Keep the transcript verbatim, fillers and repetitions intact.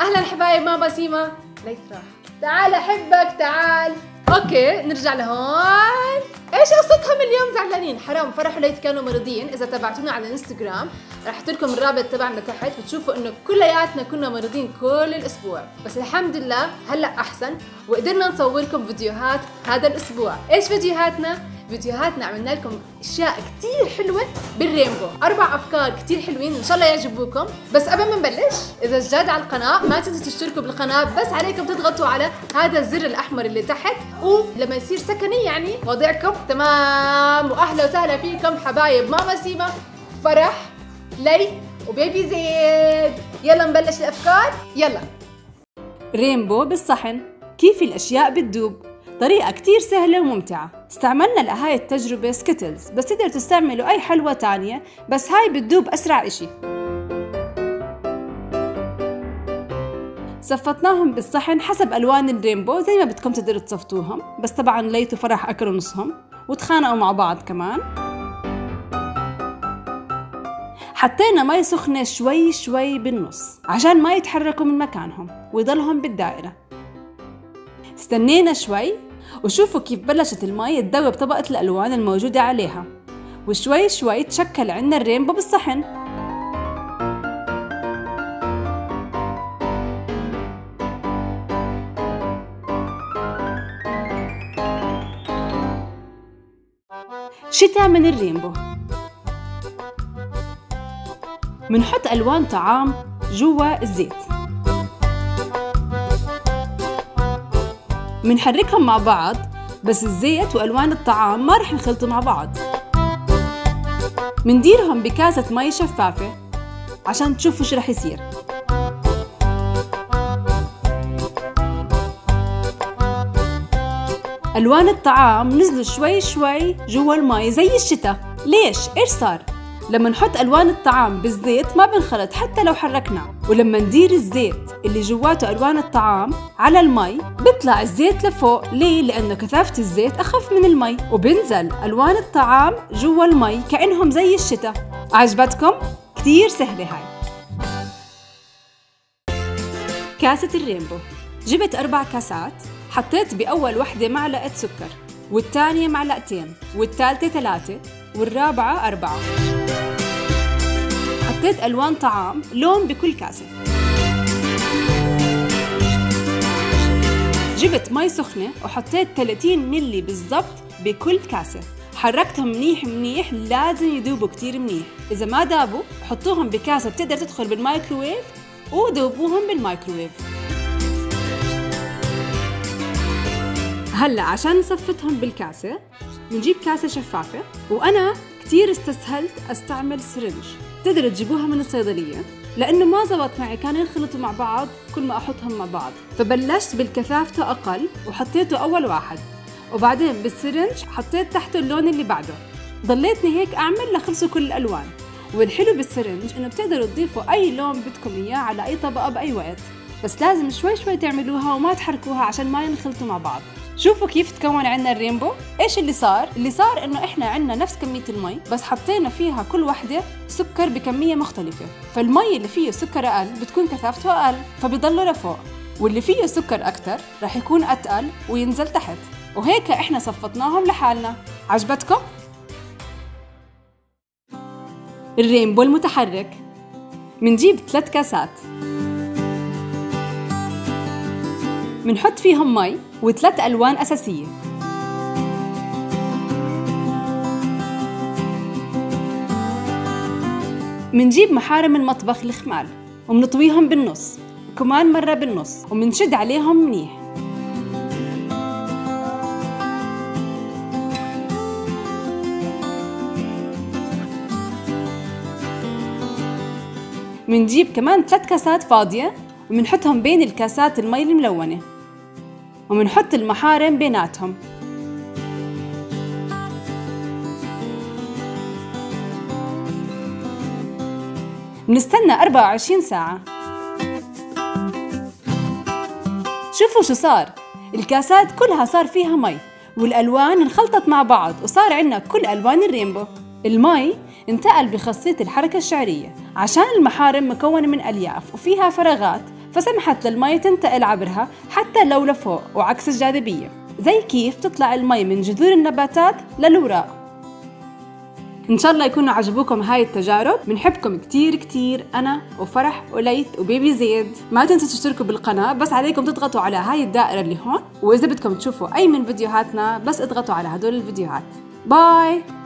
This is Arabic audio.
اهلا حبايب ماماسيما. ليث راح. تعال احبك تعال. اوكي نرجع لهون. ايش قصتهم اليوم زعلانين؟ حرام فرح وليث كانوا مريضين. اذا تابعتونا على الانستغرام رح لكم الرابط تبعنا تحت، بتشوفوا انه كلياتنا كنا مريضين كل الاسبوع، بس الحمد لله هلا احسن وقدرنا نصور لكم فيديوهات هذا الاسبوع. ايش فيديوهاتنا؟ فيديوهاتنا عملنا لكم اشياء كثير حلوه بالرينبو، اربع افكار كثير حلوين ان شاء الله يعجبوكم. بس قبل ما نبلش، اذا جداد على القناه ما تنسوا تشتركوا بالقناه، بس عليكم تضغطوا على هذا الزر الاحمر اللي تحت، ولما يصير سكني يعني وضعكم تمام. واهلا وسهلا فيكم حبايب ماماسيما، فرح، ليث، وبيبي زيد. يلا نبلش الافكار. يلا. رينبو بالصحن، كيف الاشياء بتذوب، طريقة كتير سهلة وممتعة. استعملنا لهاي التجربة سكيتلز، بس تقدر تستعملوا أي حلوة تانية، بس هاي بتذوب أسرع إشي. صفتناهم بالصحن حسب ألوان الرينبو زي ما بدكم تقدروا تصفتوهم، بس طبعا ليث وفرح أكلوا نصهم وتخانقوا مع بعض كمان. حطينا مي سخنة شوي شوي بالنص عشان ما يتحركوا من مكانهم ويضلهم بالدائرة. استنينا شوي وشوفوا كيف بلشت المي تذوب طبقة الألوان الموجودة عليها، وشوي شوي تشكل عنا الرينبو بالصحن. شتاء من الرينبو. منحط ألوان طعام جوا الزيت، منحركهم مع بعض بس الزيت وألوان الطعام ما رح ينخلطوا مع بعض. منديرهم بكاسة مي شفافة عشان تشوفوا شو رح يصير. ألوان الطعام نزلوا شوي شوي جوا المي زي الشتاء. ليش؟ إيش صار؟ لما نحط ألوان الطعام بالزيت ما بنخلط حتى لو حركناه، ولما ندير الزيت اللي جواته ألوان الطعام على المي بيطلع الزيت لفوق. ليه؟ لأنه كثافة الزيت أخف من المي، وبنزل ألوان الطعام جوا المي كأنهم زي الشتاء. عجبتكم؟ كتير سهلة هاي. كاسة الرينبو، جبت أربع كاسات، حطيت بأول وحدة معلقة سكر، والتانية معلقتين، والتالتة ثلاثة، والرابعة أربعة. حطيت ألوان طعام لون بكل كاسة. جبت مي سخنة وحطيت ثلاثين ملي بالضبط بكل كاسة، حركتهم منيح منيح، لازم يذوبوا كتير منيح. إذا ما ذابوا حطوهم بكاسة بتقدر تدخل بالمايكروويف وذوبوهم بالمايكروويف. هلأ عشان نصفتهم بالكاسة بنجيب كاسة شفافة، وأنا كتير استسهلت أستعمل سرنج، بتقدروا تجيبوها من الصيدلية، لأنه ما زبط معي كان ينخلطوا مع بعض كل ما أحطهم مع بعض، فبلشت بالكثافته أقل وحطيته أول واحد، وبعدين بالسرنج حطيت تحته اللون اللي بعده. ضليتني هيك أعمل لخلصوا كل الألوان. والحلو بالسرنج إنه بتقدروا تضيفوا أي لون بدكم إياه على أي طبقة بأي وقت، بس لازم شوي شوي تعملوها وما تحركوها عشان ما ينخلطوا مع بعض. شوفوا كيف تكون عنا الرينبو. ايش اللي صار؟ اللي صار انه احنا عنا نفس كمية المي، بس حطينا فيها كل وحدة سكر بكمية مختلفة، فالمي اللي فيه سكر اقل بتكون كثافته اقل فبيضلوا لفوق، واللي فيه سكر اكتر رح يكون اتقل وينزل تحت، وهيك احنا صفطناهم لحالنا. عجبتكم؟ الرينبو المتحرك، منجيب ثلاث كاسات، منحط فيهم مي وثلاث ألوان أساسية، منجيب محارم المطبخ الخمال ومنطويهم بالنص، وكمان مرة بالنص، ومنشد عليهم منيح. منجيب كمان ثلاث كاسات فاضية ومنحطهم بين الكاسات المي الملونة، ومنحط المحارم بيناتهم. بنستنى أربعة وعشرين ساعة. شوفوا شو صار، الكاسات كلها صار فيها مي والألوان انخلطت مع بعض، وصار عنا كل ألوان الرينبو. المي انتقل بخاصية الحركة الشعرية، عشان المحارم مكونة من ألياف وفيها فراغات فسمحت للمي تنتقل عبرها حتى لو لفوق، وعكس الجاذبية، زي كيف تطلع المي من جذور النباتات للوراق. إن شاء الله يكونوا عجبوكم هاي التجارب، بنحبكم كتير كتير، أنا وفرح وليث وبيبي زيد. ما تنسوا تشتركوا بالقناة، بس عليكم تضغطوا على هاي الدائرة اللي هون، وإذا بدكم تشوفوا أي من فيديوهاتنا بس اضغطوا على هدول الفيديوهات. باي.